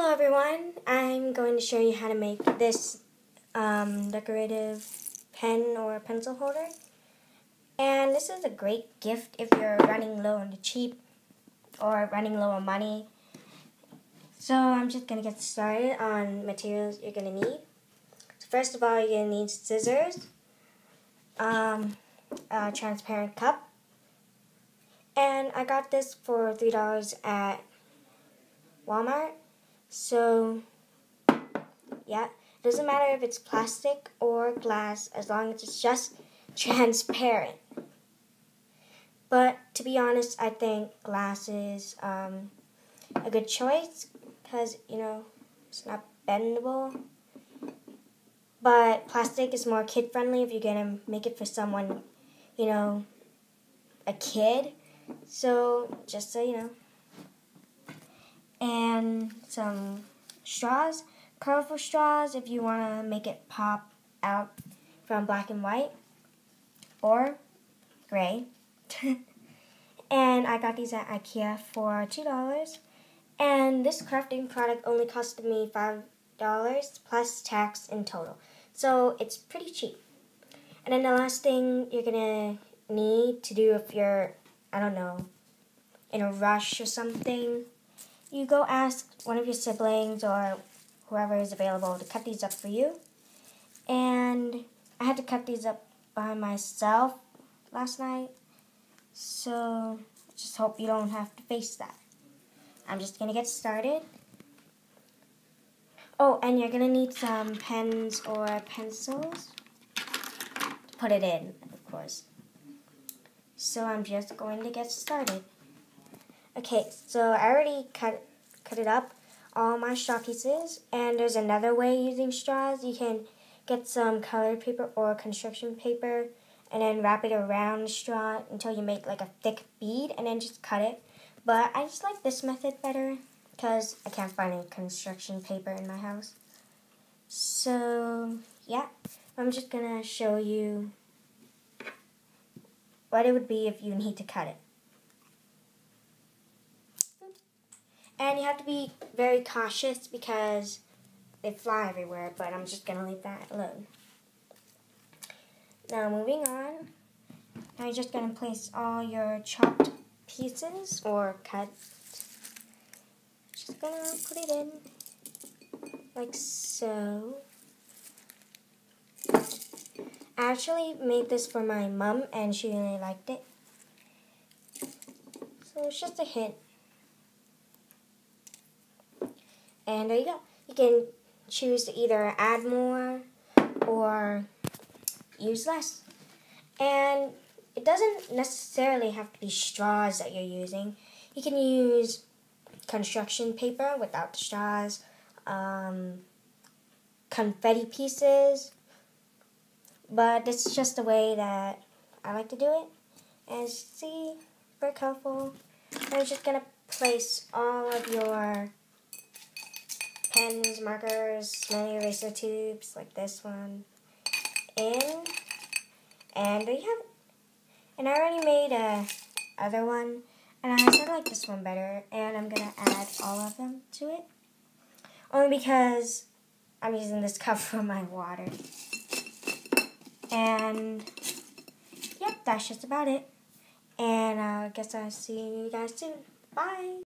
Hello everyone, I'm going to show you how to make this decorative pen or pencil holder. And this is a great gift if you're running low on the cheap or running low on money. So I'm just going to get started on materials you're going to need. So first of all, you're going to need scissors, a transparent cup, and I got this for $3 at Walmart. So, yeah, it doesn't matter if it's plastic or glass as long as it's just transparent. But to be honest, I think glass is a good choice because, you know, it's not bendable. But plastic is more kid-friendly if you're going to make it for someone, you know, a kid. So, just so you know. And some straws, colorful straws if you want to make it pop out from black and white or gray. And I got these at IKEA for $2. And this crafting product only cost me $5 plus tax in total. So it's pretty cheap. And then the last thing you're going to need to do if you're, I don't know, in a rush or something, you go ask one of your siblings or whoever is available to cut these up for you. And I had to cut these up by myself last night, so just hope you don't have to face that. I'm just going to get started. Oh, and you're going to need some pens or pencils to put it in, of course. So I'm just going to get started. Okay, so I already cut it up, all my straw pieces, and there's another way using straws. You can get some colored paper or construction paper and then wrap it around the straw until you make like a thick bead and then just cut it. But I just like this method better because I can't find any construction paper in my house. So, yeah, I'm just going to show you what it would be if you need to cut it. And you have to be very cautious because they fly everywhere, but I'm just going to leave that alone. Now moving on, now you're just going to place all your chopped pieces or cut. Just going to put it in like so. I actually made this for my mom and she really liked it. So it's just a hint. And there you go. You can choose to either add more or use less. And it doesn't necessarily have to be straws that you're using. You can use construction paper without the straws, confetti pieces. But this is just the way that I like to do it. And see, very colorful. I'm just going to place all of your pens, markers, smelly eraser tubes, like this one, in, and there you have it. And I already made another one, and I sort of like this one better, and I'm going to add all of them to it, only because I'm using this cup for my water. And, yep, that's just about it. And I guess I'll see you guys soon. Bye!